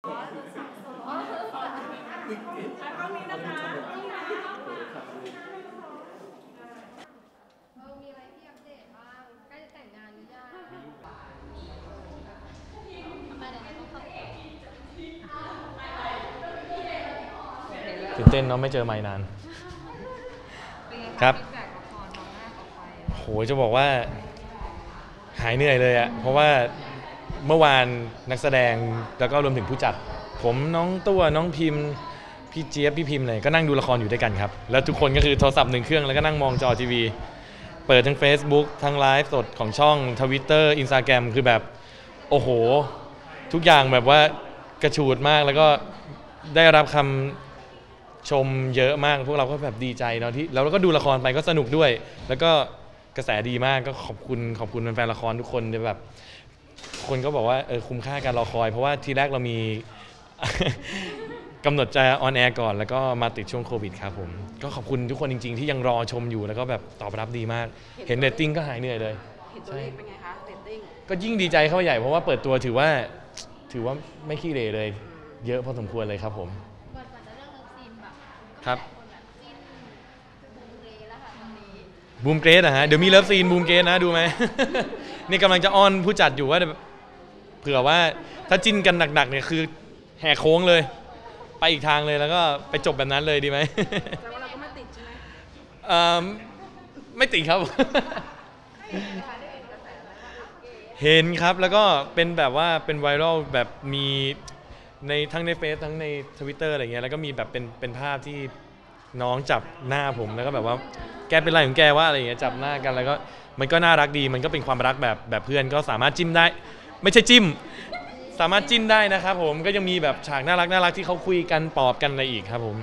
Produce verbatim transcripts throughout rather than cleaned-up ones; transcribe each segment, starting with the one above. ตื่นเต้นเนาะไม่เจอไมค์นานครับโหจะบอกว่าหายเหนื่อยเลยอะเพราะว่าเมื่อวานนักแสดงแล้วก็รวมถึงผู้จัดผมน้องตัวน้องพิมพ์พี่เจี๊ยบพี่พิมพ์เลยก็นั่งดูละครอยู่ด้วยกันครับแล้วทุกคนก็คือโทรศัพท์หนึ่งเครื่องแล้วก็นั่งมองจอทีวีเปิดทั้ง Facebook ทั้งไลฟ์สดของช่อง Twitter Instagram คือแบบโอ้โหทุกอย่างแบบว่ากระฉูดมากแล้วก็ได้รับคำชมเยอะมากพวกเราก็แบบดีใจเนาะที่แล้วก็ดูละครไปก็สนุกด้วยแล้วก็กระแสดีมากก็ขอบคุณขอบคุณแฟนละครทุกคนแบบคนก็บอกว่าเออคุ้มค่าการรอคอยเพราะว่าทีแรกเรามีกำหนดจะออนแอร์ก่อนแล้วก็มาติดช่วงโควิดครับผมก็ขอบคุณทุกคนจริงๆที่ยังรอชมอยู่แล้วก็แบบตอบรับดีมากเห็นเรตติ้งก็หายเหนื่อยเลยเห็นตัวเลขเป็นไงคะเรตติ้งก็ยิ่งดีใจเข้าใหญ่เพราะว่าเปิดตัวถือว่าถือว่าไม่ขี้เหร่เลยเยอะพอสมควรเลยครับผมก่อนจะเรื่องซีนแบบครับบูมเกรดนะฮะเดี๋ยวมีเลิฟซีนบูมเกรดนะดูไหมนี่กำลังจะออนผู้จัดอยู่ว่าเผื่อว่าถ้าจิ้นกันหนักๆเนี่ยคือแห่โค้งเลยไปอีกทางเลยแล้วก็ไปจบแบบนั้นเลยดีไหมแต่ว่าเราก็ไม่ติดใช่ไหมเอ่อไม่ติดครับเห็นครับแล้วก็เป็นแบบว่าเป็นไวรัลแบบมีในทั้งในเฟซทั้งใน Twitter อะไรเงี้ยแล้วก็มีแบบเป็นเป็นภาพที่น้องจับหน้าผมแล้วก็แบบว่าแกเป็นไรของแกว่าอะไรอย่างเงี้ยจับหน้ากันแล้วก็มันก็น่ารักดีมันก็เป็นความรักแบบแบบเพื่อนก็สามารถจิ้มได้ไม่ใช่จิ้มสามารถจิ้นได้นะครับผมก็ยังมีแบบฉากน่ารักน่ารักที่เขาคุยกันปอบกันอะไรอีกครับผม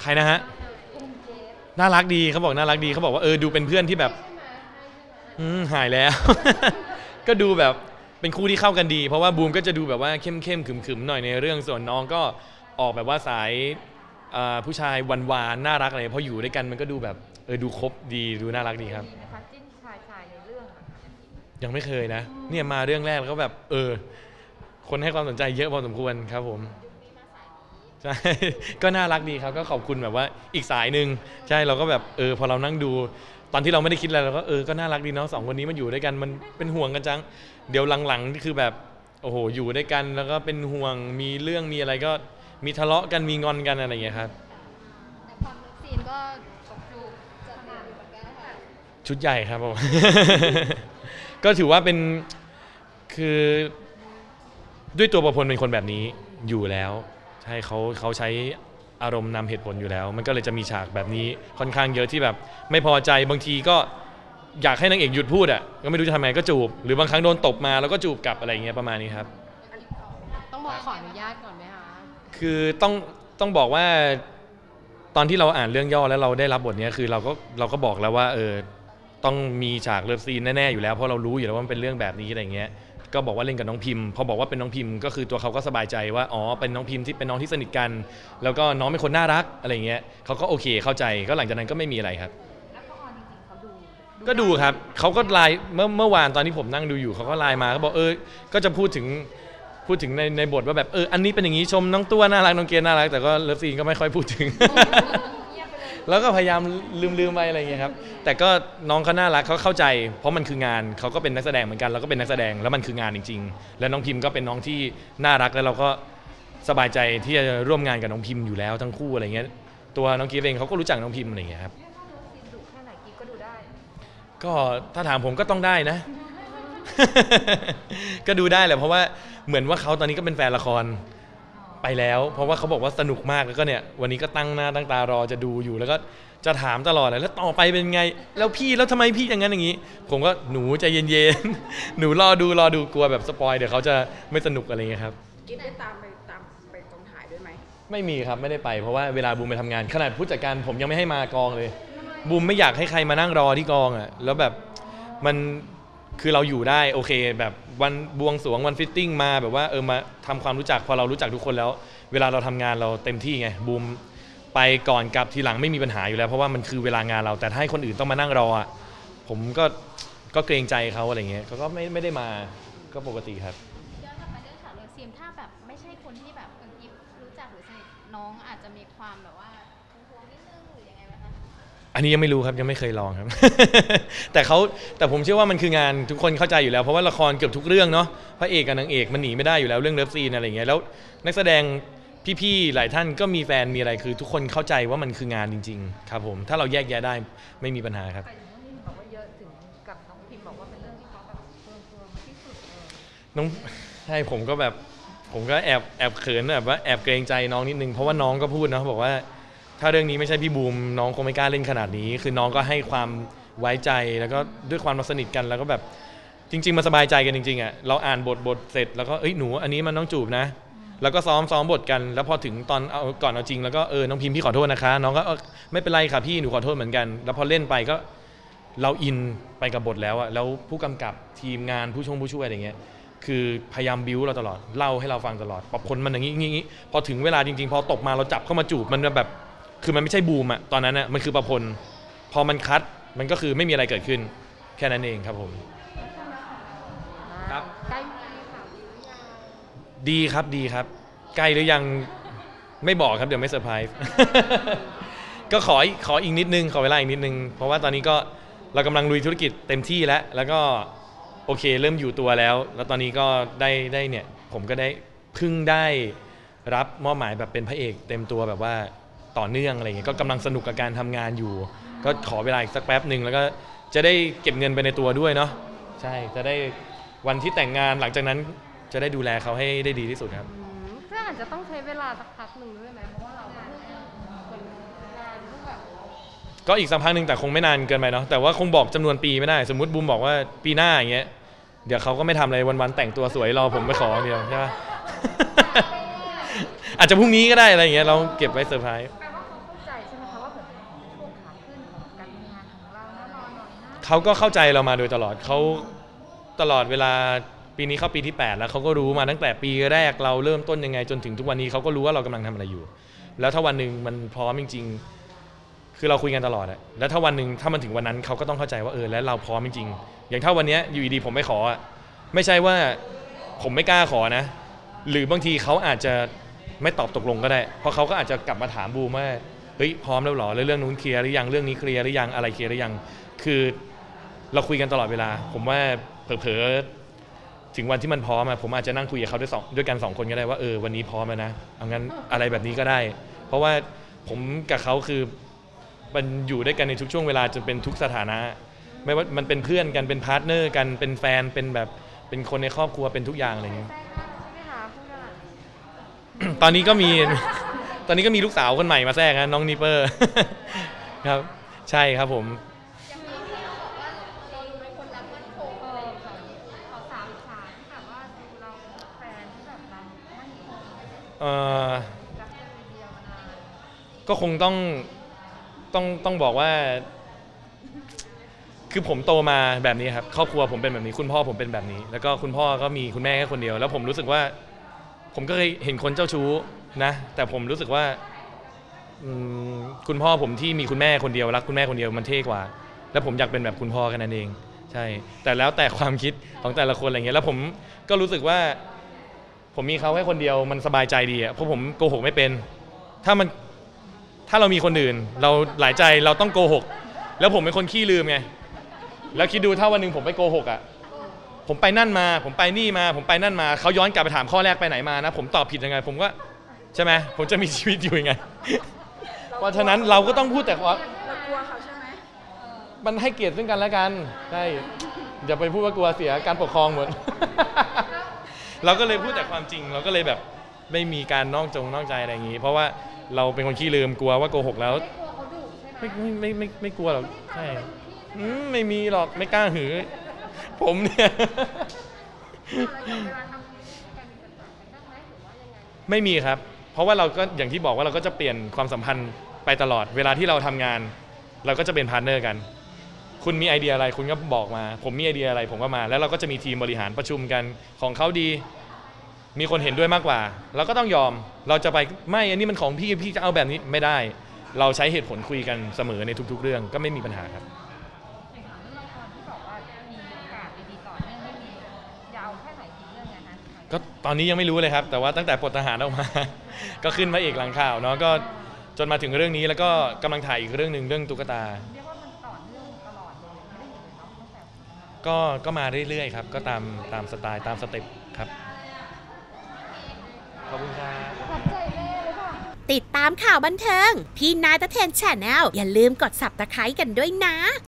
ใครนะฮะน่ารักดีเขาบอกน่ารักดีเขาบอกว่าเออดูเป็นเพื่อนที่แบบอืมหายแล้วก็ดูแบบเป็นคู่ที่เข้ากันดีเพราะว่าบูมก็จะดูแบบว่าเข้มเข้มขึมขึมหน่อยในเรื่องส่วนน้องก็ออกแบบว่าสายผู้ชายหวานๆน่ารักอะไรพออยู่ด้วยกันมันก็ดูแบบเออดูคบดีดูน่ารักดีครับยังไม่เคยนะเนี่ยมาเรื่องแรกแล้วก็แบบเออคนให้ความสนใจเยอะพอสมควรครับผมใช่ก็น่ารักดีครับก็ขอบคุณแบบว่าอีกสายหนึ่งใช่เราก็แบบเออพอเรานั่งดูตอนที่เราไม่ได้คิดอะไรเราก็เออก็น่ารักดีเนาะสองคนนี้มันอยู่ด้วยกันมันเป็นห่วงกันจังเดี๋ยวหลังๆคือแบบโอ้โหอยู่ด้วยกันแล้วก็เป็นห่วงมีเรื่องมีอะไรก็มีทะเลาะกันมีงอนกันอะไรอย่างเงี้ยครับแต่ความเลิฟซีนก็จัดหนักอยู่เหมือนกันค่ะชุดใหญ่ครับผมก็ถือว่าเป็นคือด้วยตัวประพลเป็นคนแบบนี้อยู่แล้วใช่เขาเขาใช้อารมณ์นำเหตุผลอยู่แล้วมันก็เลยจะมีฉากแบบนี้ค่อนข้างเยอะที่แบบไม่พอใจบางทีก็อยากให้นางเอกหยุดพูดอ่ะก็ไม่รู้จะทำไงก็จูบหรือบางครั้งโดนตบมาแล้วก็จูบกลับอะไรอย่างเงี้ยประมาณนี้ครับต้องบอกขออนุญาตก่อนไหมคะคือต้องต้องบอกว่าตอนที่เราอ่านเรื่องย่อแล้วเราได้รับบทนี้คือเราก็เราก็บอกแล้วว่าเออต้องมีฉากเลิฟซีนแน่ๆอยู่แล้วเพราะเรารู้อยู่แล้วว่ามันเป็นเรื่องแบบนี้อะไรเงี้ยก็บอกว่าเล่นกับน้องพิมพ์พอบอกว่าเป็นน้องพิมพ์ก็คือตัวเขาก็สบายใจว่าอ๋อเป็นน้องพิมพ์ที่เป็นน้องที่สนิทกันแล้วก็น้องเป็นคนน่ารักอะไรเงี้ยเขาก็โอเคเข้าใจก็หลังจากนั้นก็ไม่มีอะไรครับก็ดูครับเขาก็ไลน์เมื่อเมื่อวานตอนที่ผมนั่งดูอยู่เขาก็ไลน์มาเขาบอกเออก็จะพูดถึงพูดถึงในในบทว่าแบบเอออันนี้เป็นอย่างนี้ชมน้องตัวน่ารักน้องเกณฑ์น่ารักแต่ก็เลิฟซีนก็ไม่ค่อยพูดถึงแล้วก็พยายามลืมๆไปอะไรเงี้ยครับแต่ก็น้องเขาน่ารักเขาเข้าใจเพราะมันคืองานเขาก็เป็นนักแสดงเหมือนกันเราก็เป็นนักแสดงแล้วมันคืองานจริงๆแล้วน้องพิมพ์ก็เป็นน้องที่น่ารักแล้วเราก็สบายใจที่จะร่วมงานกับน้องพิมพ์อยู่แล้วทั้งคู่อะไรเงี้ยตัวน้องกีเองเขาก็รู้จักน้องพิมพ์อะไรเงี้ยครับก็ถ้าถามผมก็ต้องได้นะก็ดูได้แหละเพราะว่าเหมือนว่าเขาตอนนี้ก็เป็นแฟนละครไปแล้วเพราะว่าเขาบอกว่าสนุกมากแล้วก็เนี่ยวันนี้ก็ตั้งหน้าตั้งตารอจะดูอยู่แล้วก็จะถามตลอดเลยแล้วต่อไปเป็นไงแล้วพี่แล้วทำไมพี่อย่างนั้นอย่างนี้ผมก็หนูใจเย็นๆหนูรอดูรอดูกลัวแบบสปอยเดี๋ยวเขาจะไม่สนุกอะไรเงี้ยครับกิ๊บได้ตามไปตามไปกองถ่ายด้วยไหมไม่มีครับไม่ได้ไปเพราะว่าเวลาบูมไปทำงานขนาดผู้จัดการผมยังไม่ให้มากองเลยบูมไม่อยากให้ใครมานั่งรอที่กองอ่ะแล้วแบบมันคือเราอยู่ได้โอเคแบบวันบวงสรวงวันฟิตติ้งมาแบบว่าเออมาทำความรู้จักพอเรารู้จักทุกคนแล้วเวลาเราทำงานเราเต็มที่ไงบูมไปก่อนกลับทีหลังไม่มีปัญหาอยู่แล้วเพราะว่ามันคือเวลางานเราแต่ถ้าให้คนอื่นต้องมานั่งรอผมก็ก็เกรงใจเขาอะไรเงี้ยเขาก็ไม่ไม่ได้มาก็ปกติครับย้อนกลับมาเรื่องฉากเลิฟ ฟิล์มถ้าแบบไม่ใช่คนที่แบบคุณอิฟรู้จักหรือสนิทน้องอาจจะมีความแบบว่าห่วงนิดนึงหรือยังไงบ้างคะอันนี้ยังไม่รู้ครับยังไม่เคยลองครับ แต่เขาแต่ผมเชื่อว่ามันคืองานทุกคนเข้าใจอยู่แล้วเพราะว่าละครเกือบทุกเรื่องเนาะพระเอกกับนางเอกมันหนีไม่ได้อยู่แล้วเรื่องเลิฟซีนอะไรอย่างเงี้ยแล้วนักแสดงพี่ๆหลายท่านก็มีแฟนมีอะไรคือทุกคนเข้าใจว่ามันคืองานจริงๆครับผมถ้าเราแยกแยะได้ไม่มีปัญหาครับน้องใช่ผมก็แบบผมก็แอบแอบเขินแบบว่าแอบเกรงใจน้องนิดนึงเพราะว่าน้องก็พูดนะบอกว่าถ้าเรื่องนี้ไม่ใช่พี่บูมน้องคงไม่กล้าเล่นขนาดนี้คือน้องก็ให้ความไว้ใจแล้วก็ด้วยความสนิทกันแล้วก็แบบจริงๆมาสบายใจกันจริงๆอ่ะเราอ่านบทบทเสร็จแล้วก็เอ้ยหนูอันนี้มันน้องจูบนะแล้วก็ซ้อมซ้อมบทกันแล้วพอถึงตอนเอาก่อนเอาจริงแล้วก็เออน้องพิมพี่ขอโทษนะคะน้องก็ไม่เป็นไรค่ะพี่หนูขอโทษเหมือนกันแล้วพอเล่นไปก็เราอินไปกับบทแล้วอ่ะแล้วผู้กำกับทีมงานผู้ชงผู้ช่วยอะไรเงี้ยคือพยายามบิ้วเราตลอดเล่าให้เราฟังตลอดปรับคนมันอย่างนี้งี้พอถึงเวลาจริงๆพอตกมาเราจับเข้ามาจูบมันแบบคือมันไม่ใช่บูมอะตอนนั้นอะมันคือประพลพอมันคัดมันก็คือไม่มีอะไรเกิดขึ้นแค่นั้นเองครับผมครับใกล้ดีครับดีครับใกล้หรือยังไม่บอกครับเดี๋ยวไม่เซอร์ไพรส์ก็ขอขออีกนิดนึงขอเวลาอีกนิดนึงเพราะว่าตอนนี้ก็เรากำลังลุยธุรกิจเต็มที่แล้วแล้วก็โอเคเริ่มอยู่ตัวแล้วแล้วตอนนี้ก็ได้ได้เนี่ยผมก็ได้เพิ่งได้รับมอบหมายแบบเป็นพระเอกเต็มตัวแบบว่าต่อเนื่องอะไรเงี้ยก็กำลังสนุกกับการทำงานอยู่ก็ขอเวลาอีกสักแป๊บหนึ่งแล้วก็จะได้เก็บเงินไปในตัวด้วยเนาะใช่จะได้วันที่แต่งงานหลังจากนั้นจะได้ดูแลเขาให้ได้ดีที่สุดครับก็อาจจะต้องใช้เวลาสักพักหนึ่งด้วยไหมเพราะว่าเราก็อีกสักพักหนึ่งแต่คงไม่นานเกินไปเนาะแต่ว่าคงบอกจำนวนปีไม่ได้สมมุติบูมบอกว่าปีหน้าอย่างเงี้ยเดี๋ยวเขาก็ไม่ทำอะไรวันๆแต่งตัวสวยรอผมไปขอเดียวใช่ปะอาจจะพรุ่งนี้ก็ได้อะไรอย่างเงี้ยเราเก็บไว้เซอร์ไพรส์เขาก็เข้าใจเรามาโดยตลอดเขาตลอดเวลาปีนี้เข้าปีที่แปดแล้วเขาก็รู้มาตั้งแต่ปีแรกเราเริ่มต้นยังไงจนถึงทุกวันนี้เขาก็รู้ว่าเรากำลังทำอะไรอยู่แล้วถ้าวันหนึ่งมันพร้อมจริงคือเราคุยกันตลอดอะแล้วถ้าวันหนึ่งถ้ามันถึงวันนั้นเขาก็ต้องเข้าใจว่าเออแล้วเราพร้อมจริงๆอย่างถ้าวันนี้อยู่ดีๆผมไม่ขอไม่ใช่ว่าผมไม่กล้าขอนะหรือบางทีเขาอาจจะไม่ตอบตกลงก็ได้เพราะเขาก็อาจจะกลับมาถามบูมว่าเฮ้ยพร้อมแล้วหรอเรื่องนู้นเคลียร์หรือยังเรื่องนี้เคลียร์หรือยังอะไรเคลียร์หรือยังคือเราคุยกันตลอดเวลาผมว่าเผลอๆถึงวันที่มันพร้อมอะผมอาจจะนั่งคุยกับเขาด้วยสองด้วยกันสองคนก็ได้ว่าเออวันนี้พร้อมแล้วนะเอางั้นอะไรแบบนี้ก็ได้เพราะว่าผมกับเขาคือมันอยู่ด้วยกันในทุกช่วงเวลาจนเป็นทุกสถานะไม่ว่ามันเป็นเพื่อนกันเป็นพาร์ทเนอร์กันเป็นแฟนเป็นแบบเป็นคนในครอบครัวเป็นทุกอย่างอะไรอย่างเงี้ยตอนนี้ก็มีตอนนี้ก็มีลูกสาวคนใหม่มาแทรกนะน้องนิเปอร์ครับใช่ครับผมเออก็คงต้องต้องต้องบอกว่าคือผมโตมาแบบนี้ครับครอบครัวผมเป็นแบบนี้คุณพ่อผมเป็นแบบนี้แล้วก็คุณพ่อก็มีคุณแม่แค่คนเดียวแล้วผมรู้สึกว่าผมก็เคยเห็นคนเจ้าชู้นะแต่ผมรู้สึกว่าคุณพ่อผมที่มีคุณแม่คนเดียวรักคุณแม่คนเดียวมันเท่กว่าแล้วผมอยากเป็นแบบคุณพ่อแค่นั้นเองใช่แต่แล้วแต่ความคิดของแต่ละคนอะไรเงี้ยแล้วผมก็รู้สึกว่าผมมีเขาแค่คนเดียวมันสบายใจดีอะเพราะผมโกหกไม่เป็นถ้ามันถ้าเรามีคนอื่นเราหลายใจเราต้องโกหกแล้วผมเป็นคนขี้ลืมไงแล้วคิดดูถ้าวันหนึ่งผมไปโกหกอ่ะผมไปนั่นมาผมไปนี่มาผมไปนั่นมาเขาย้อนกลับไปถามข้อแรกไปไหนมานะผมตอบผิดยังไงผมก็ใช่ไหมผมจะมีชีวิตอยู่ยังไงเพราะฉะนั้นเราก็ต้องพูดแต่ว่าเรากลัวเขาใช่ไหมมันให้เกียรติซึ่งกันและกันใช่อย่าไปพูดว่ากลัวเสียการปกครองหมดเราก็เลยพูดแต่ความจริงเราก็เลยแบบไม่มีการนอกจงนอกใจอะไรอย่างนี้เพราะว่าเราเป็นคนขี้ลืมกลัวว่าโกหกแล้วไม่ไม่ไม่ไม่กลัวหรอกใช่ไม่มีหรอกไม่กล้าหือผมเนี่ยไม่มีครับเพราะว่าเราก็อย่างที่บอกว่าเราก็จะเปลี่ยนความสัมพันธ์ไปตลอดเวลาที่เราทำงานเราก็จะเป็นพาร์ทเนอร์กันคุณมีไอเดียอะไรคุณก็บอกมาผมมีไอเดียอะไรผมก็มาแล้วเราก็จะมีทีมบริหารประชุมกันของเขาดีมีคนเห็นด้วยมากกว่าเราก็ต้องยอมเราจะไปไม่อันนี้มันของพี่พี่จะเอาแบบนี้ไม่ได้เราใช้เหตุผลคุยกันเสมอในทุกๆเรื่องก็ไม่มีปัญหาครับ ก็ตอนนี้ยังไม่รู้เลยครับแต่ว่าตั้งแต่ปลดทหารออกมา ก็ขึ้นมาอีกหลังข่าวเนาะก็จนมาถึงเรื่องนี้แล้วก็กำลังถ่ายอีกเรื่องหนึ่งเรื่องตุ๊กตาก็ก็มาเรื่อยๆครับก็ตามตามสไตล์ตามสเต็ปครับขอบคุณครับติดตามข่าวบันเทิงที่นายตะเทน แชนแนล อย่าลืมกด ซับสไครบ์ กันด้วยนะ